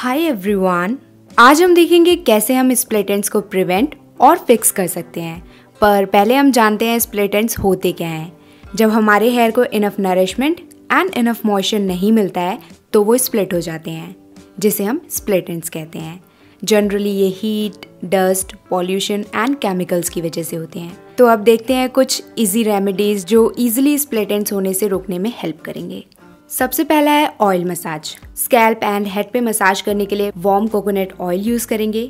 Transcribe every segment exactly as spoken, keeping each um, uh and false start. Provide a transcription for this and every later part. Hi everyone, आज हम देखेंगे कैसे हम स्प्लिटेंट्स को प्रिवेंट और फिक्स कर सकते हैं। पर पहले हम जानते हैं स्प्लिटेंट्स होते क्या हैं। जब हमारे हेयर को enough nourishment and enough moisture नहीं मिलता है तो वो स्प्लिट हो जाते हैं, जिसे हम स्प्लिटेंट्स कहते हैं। जनरली ये heat, dust, pollution and chemicals की वजह से होते हैं। तो अब देखते हैं कुछ ईजी रेमेडीज़ जो ईजिली स्प्लिटेंट्स होने से रोकने में हेल्प करेंगे। सबसे पहला है oil massage. Scalp and head पे मसाज करने के लिए वार्म कोकोनट ऑयल यूज करेंगे।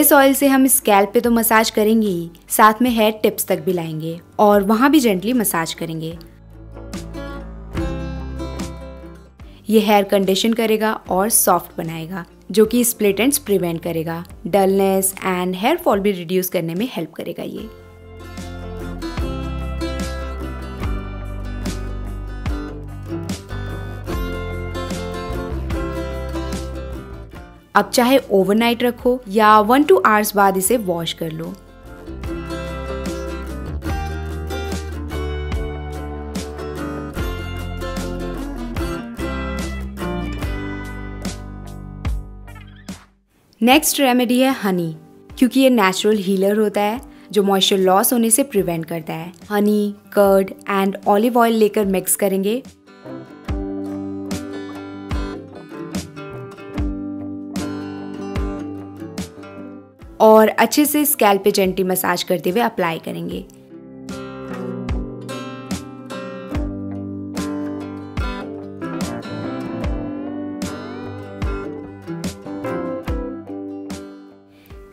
इस ऑयल से हम स्कैल्प पे तो मसाज करेंगे ही, साथ में हेड टिप्स तक भी लाएंगे और वहां भी जेंटली मसाज करेंगे। ये हेयर कंडीशन करेगा और सॉफ्ट बनाएगा, जो कि स्प्लिटेंट्स प्रिवेंट करेगा। डलनेस एंड हेयर फॉल भी रिड्यूस करने में हेल्प करेगा ये। अब चाहे ओवरनाइट रखो या वन टू आवर्स बाद इसे वॉश कर लो। नेक्स्ट रेमेडी है हनी, क्योंकि ये नेचुरल हीलर होता है जो मॉइस्चर लॉस होने से प्रिवेंट करता है। Honey, curd and olive oil लेकर मिक्स करेंगे। और अच्छे से स्कैल्प पे जेंटली मसाज करते हुए अप्लाई करेंगे।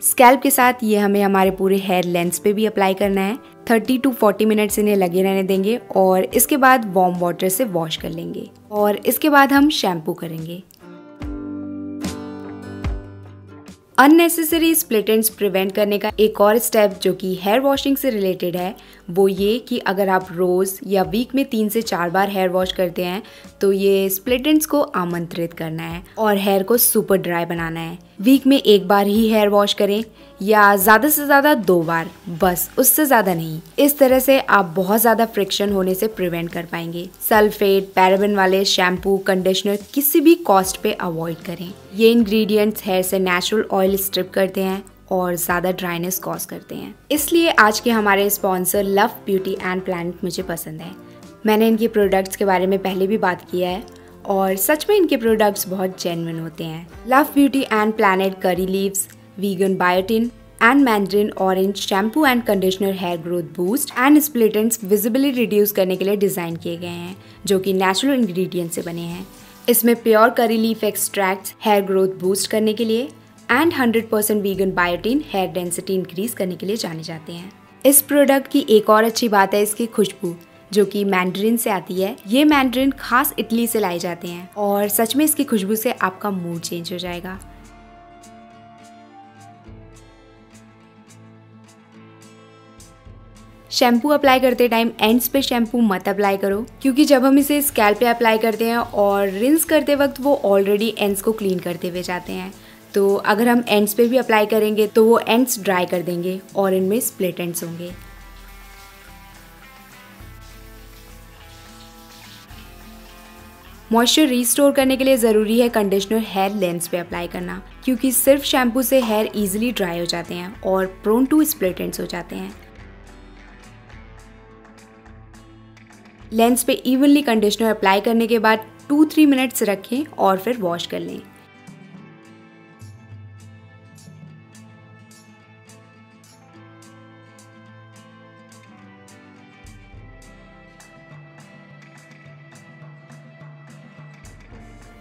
स्कैल्प के साथ ये हमें हमारे पूरे हेयर लेंथ पे भी अप्लाई करना है। थर्टी टू फोर्टी मिनट्स इन्हें लगे रहने देंगे और इसके बाद वार्म वाटर से वॉश कर लेंगे। और इसके बाद हम शैम्पू करेंगे। अननेसेसरी स्प्लिटेंट्स प्रिवेंट करने का एक और स्टेप जो कि हेयर वॉशिंग से रिलेटेड है, वो ये कि अगर आप रोज़ या वीक में तीन से चार बार हेयर वॉश करते हैं तो ये स्प्लिटेंट्स को आमंत्रित करना है और हेयर को सुपर ड्राई बनाना है। वीक में एक बार ही हेयर वॉश करें या ज़्यादा से ज़्यादा दो बार, बस, उससे ज़्यादा नहीं। इस तरह से आप बहुत ज़्यादा फ्रिक्शन होने से प्रिवेंट कर पाएंगे। सल्फेट, पैराबेन वाले शैम्पू, कंडीशनर किसी भी कॉस्ट पे अवॉइड करें। ये इंग्रेडिएंट्स हेयर से नेचुरल ऑयल स्ट्रिप करते हैं और ज़्यादा ड्राइनेस कॉज करते हैं। इसलिए आज के हमारे sponsor love beauty and planet मुझे पसंद है। मैंने इनके प्रोडक्ट्स के बारे में पहले भी बात किया है और सच में इनके प्रोडक्ट्स बहुत जेन्युइन होते हैं। Love beauty and planet curry leaves, vegan biotin and mandarin orange shampoo and conditioner hair growth boost and split ends visibly reduce करने के लिए डिज़ाइन किए गए हैं, जो कि नेचुरल इंग्रेडिएंट से बने हैं। इसमें pure curry leaf extracts hair growth boost करने के लिए and hundred percent vegan biotin hair density increase करने के लिए जाने जाते हैं। इस प्रोडक्ट की एक और अच्छी बात है इसकी खुशबू, जो कि मैंड्रिन से आती है। ये मैंड्रिन खास इटली से लाए जाते हैं और सच में इसकी खुशबू से आपका मूड चेंज हो जाएगा। शैम्पू अप्लाई करते टाइम एंड्स पे शैम्पू मत अप्लाई करो, क्योंकि जब हम इसे स्कैल्प पे अप्लाई करते हैं और रिंस करते वक्त वो ऑलरेडी एंड्स को क्लीन करते हुए जाते हैं। तो अगर हम एंड्स पे भी अप्लाई करेंगे तो वो एंड्स ड्राई कर देंगे और इनमें स्प्लिटेंट्स होंगे। मॉइस्चर रिस्टोर करने के लिए ज़रूरी है कंडीशनर हेयर लेंस पे अप्लाई करना, क्योंकि सिर्फ शैम्पू से हेयर ईजिली ड्राई हो जाते हैं और प्रोन टू स्प्लिटेंट्स हो जाते हैं। लेंस पे इवनली कंडीशनर अप्लाई करने के बाद टू थ्री मिनट्स रखें और फिर वॉश कर लें।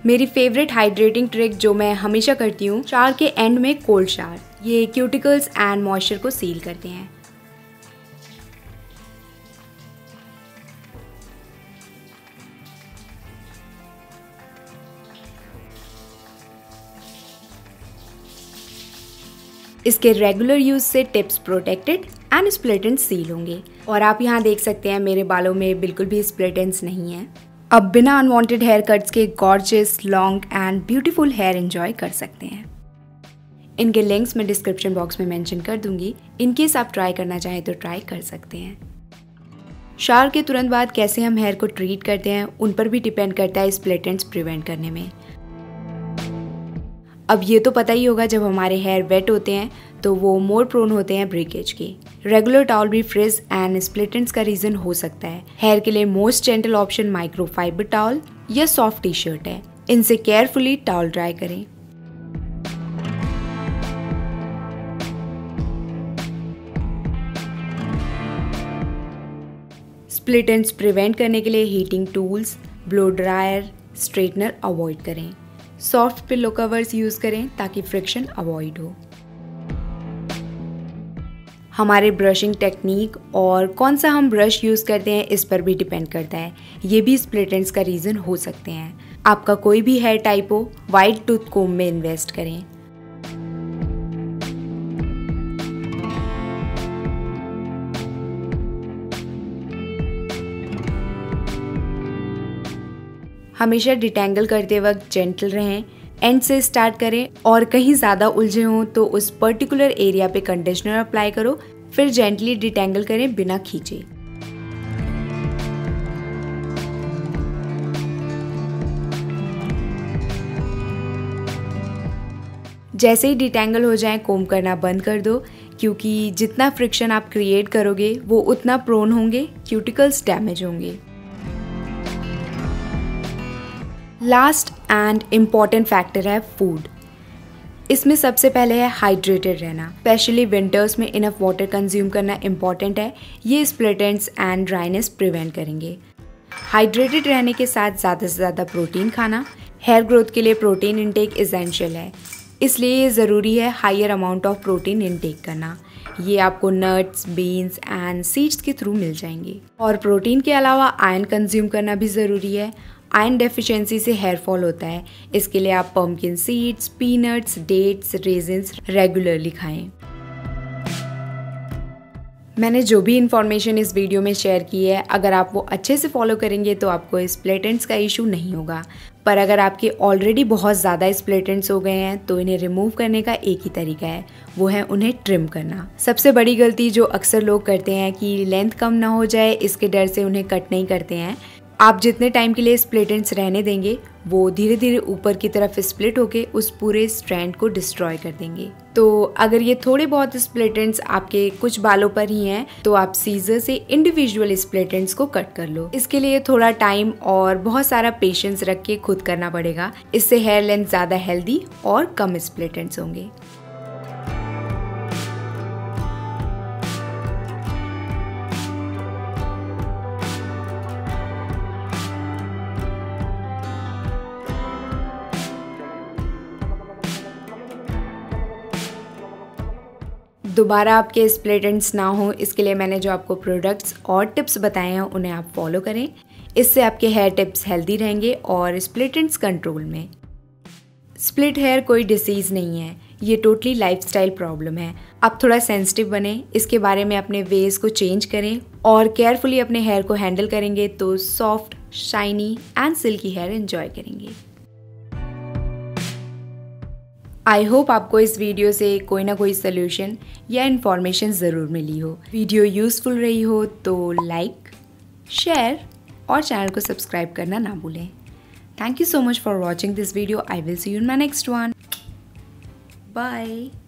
मेरी फेवरेट हाइड्रेटिंग ट्रिक जो मैं हमेशा करती हूँ, शावर के एंड में कोल्ड शावर। ये क्यूटिकल्स एंड मॉइस्चर को सील करते हैं। इसके रेगुलर यूज से tips protected and split ends seal होंगे। और आप यहाँ देख सकते हैं मेरे बालों में बिल्कुल भी स्प्लिटेंट्स नहीं है। अब बिना अनवांटेड हेयर कट्स के gorgeous, long and beautiful hair enjoy कर सकते हैं। इनके लिंक्स मैं डिस्क्रिप्शन बॉक्स में मेंशन कर दूंगी। इन केस आप ट्राई करना चाहें तो ट्राई कर सकते हैं। शावर के तुरंत बाद कैसे हम हेयर को ट्रीट करते हैं उन पर भी डिपेंड करता है इस स्प्लिटेंट्स प्रिवेंट करने में। अब ये तो पता ही होगा जब हमारे हेयर वेट होते हैं तो वो मोर प्रोन होते हैं ब्रेकेज के। रेगुलर टॉवल भी फ्रिज एंड स्प्लिटेंट्स का रीजन हो सकता है। हेयर के लिए most gentle option microfibre towel या सॉफ्ट टी शर्ट है। इनसे केयरफुली टॉवल ड्राई करें। स्प्लिट एंड्स प्रिवेंट करने के लिए heating tools, blow dryer, straightener avoid करें। सॉफ्ट पिलो कवर्स यूज करें ताकि फ्रिक्शन अवॉइड हो। हमारे ब्रशिंग टेक्निक और कौन सा हम ब्रश यूज़ करते हैं इस पर भी डिपेंड करता है। ये भी स्प्लिट एंड्स का रीज़न हो सकते हैं। आपका कोई भी हेयर टाइप हो, वाइट टूथ कोम में इन्वेस्ट करें। हमेशा डिटेंगल करते वक्त जेंटल रहें, एंड से स्टार्ट करें और कहीं ज़्यादा उलझे हों तो उस पर्टिकुलर एरिया पे कंडीशनर अप्लाई करो, फिर जेंटली डिटेंगल करें बिना खींचे। जैसे ही डिटेंगल हो जाए कोम करना बंद कर दो, क्योंकि जितना फ्रिक्शन आप क्रिएट करोगे वो उतना प्रोन होंगे, क्यूटिकल्स डैमेज होंगे। लास्ट एंड इम्पॉर्टेंट फैक्टर है फूड। इसमें सबसे पहले है हाइड्रेटेड रहना। स्पेशली विंटर्स में इनफ वाटर कंज्यूम करना इम्पॉर्टेंट है। ये स्प्लिटेंट्स एंड ड्राइनेस प्रिवेंट करेंगे। हाइड्रेटेड रहने के साथ ज़्यादा से ज़्यादा प्रोटीन खाना। हेयर ग्रोथ के लिए प्रोटीन इनटेक इसेंशियल है, इसलिए ये ज़रूरी है higher amount of protein intake करना। ये आपको नट्स, बीन्स एंड सीड्स के थ्रू मिल जाएंगे। और प्रोटीन के अलावा आयरन कंज्यूम करना भी ज़रूरी है। आयरन डेफिशिएंसी से हेयर फॉल होता है, इसके लिए आप pumpkin seeds, peanuts, dates, raisins regularly खाएं। मैंने जो भी इन्फॉर्मेशन इस वीडियो में शेयर की है, अगर आप वो अच्छे से फॉलो करेंगे तो आपको स्प्लिटेंट्स का इशू नहीं होगा। पर अगर आपके ऑलरेडी बहुत ज़्यादा स्प्लिटेंट्स हो गए हैं तो इन्हें रिमूव करने का एक ही तरीका है, वो है उन्हें ट्रिम करना। सबसे बड़ी गलती जो अक्सर लोग करते हैं कि लेंथ कम ना हो जाए, इसके डर से उन्हें कट नहीं करते हैं। आप जितने टाइम के लिए स्प्लिटेंट्स रहने देंगे वो धीरे धीरे ऊपर की तरफ स्प्लिट होके उस पूरे स्ट्रैंड को डिस्ट्रॉय कर देंगे। तो अगर ये थोड़े बहुत स्प्लिटेंट्स आपके कुछ बालों पर ही हैं तो आप सीजर से इंडिविजुअल स्प्लिटेंट्स को कट कर लो। इसके लिए थोड़ा टाइम और बहुत सारा पेशेंस रख के खुद करना पड़ेगा। इससे हेयर लेंथ ज़्यादा हेल्दी और कम स्प्लिटेंट्स होंगे। दोबारा आपके स्प्लिटेंट्स ना हो, इसके लिए मैंने जो आपको प्रोडक्ट्स और टिप्स बताए हैं उन्हें आप फॉलो करें। इससे आपके हेयर टिप्स हेल्दी रहेंगे और स्प्लिटेंट्स कंट्रोल में। स्प्लिट हेयर कोई डिसीज़ नहीं है, ये टोटली लाइफस्टाइल प्रॉब्लम है। आप थोड़ा सेंसिटिव बने, इसके बारे में अपने वेज को चेंज करें और केयरफुली अपने हेयर को हैंडल करेंगे तो soft, shiny and silky hair enjoy करेंगे। आई होप आपको इस वीडियो से कोई ना कोई सल्यूशन या इन्फॉर्मेशन ज़रूर मिली हो। वीडियो यूज़फुल रही हो तो लाइक, शेयर और चैनल को सब्सक्राइब करना ना भूलें। Thank you so much for watching this video. I will see you in my next one. Bye.